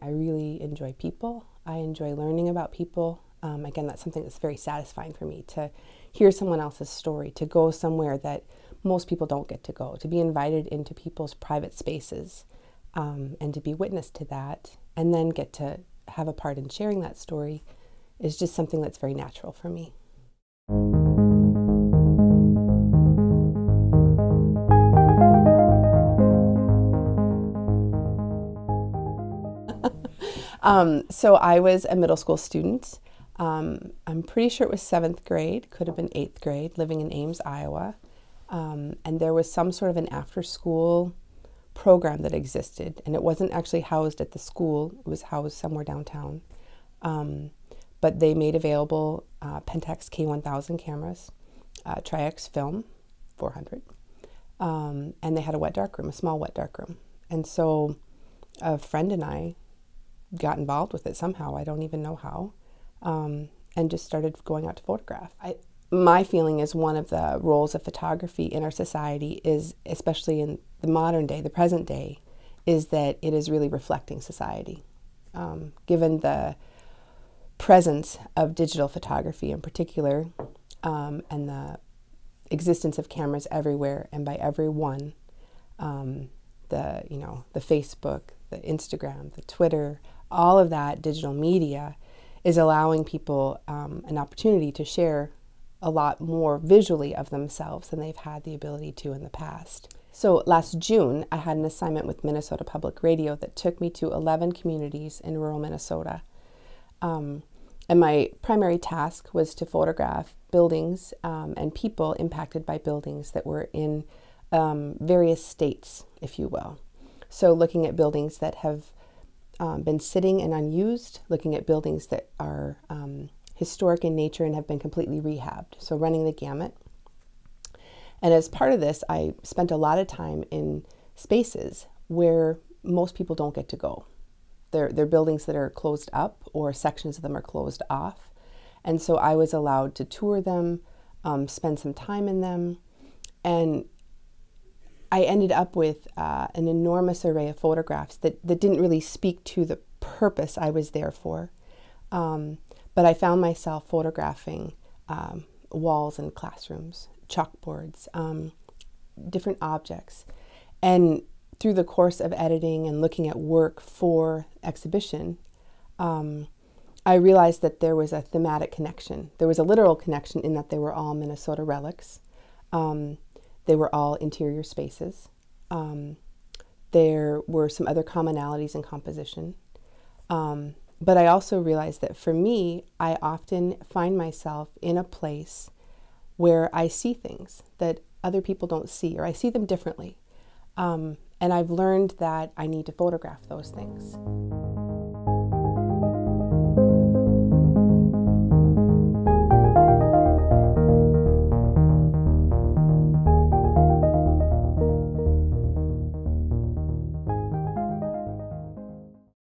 I really enjoy people. I enjoy learning about people. Again, that's something that's very satisfying for me, to hear someone else's story, to go somewhere that most people don't get to go, to be invited into people's private spaces and to be witness to that, and then get to have a part in sharing that story is just something that's very natural for me. So I was a middle school student. I'm pretty sure it was 7th grade, could have been 8th grade, living in Ames, Iowa. And there was some sort of an after-school program that existed, and it wasn't actually housed at the school, it was housed somewhere downtown. But they made available Pentax K1000 cameras, Tri-X Film 400, and they had a wet dark room, a small wet dark room. And so a friend and I got involved with it somehow, I don't even know how, and just started going out to photograph. My feeling is one of the roles of photography in our society is, especially in the modern day, the present day, is that it is really reflecting society. Given the presence of digital photography in particular, and the existence of cameras everywhere and by everyone, the Facebook, the Instagram, the Twitter, all of that digital media is allowing people an opportunity to share a lot more visually of themselves than they've had the ability to in the past. So last June, I had an assignment with Minnesota Public Radio that took me to 11 communities in rural Minnesota. And my primary task was to photograph buildings and people impacted by buildings that were in various states, if you will. So looking at buildings that have been sitting and unused, looking at buildings that are historic in nature and have been completely rehabbed, so running the gamut. And as part of this, I spent a lot of time in spaces where most people don't get to go. They're buildings that are closed up, or sections of them are closed off. And so I was allowed to tour them, spend some time in them, and I ended up with an enormous array of photographs that didn't really speak to the purpose I was there for. But I found myself photographing walls in classrooms, chalkboards, different objects. And through the course of editing and looking at work for exhibition, I realized that there was a thematic connection. There was a literal connection in that they were all Minnesota relics. They were all interior spaces. There were some other commonalities in composition. But I also realized that for me, I often find myself in a place where I see things that other people don't see, or I see them differently. And I've learned that I need to photograph those things.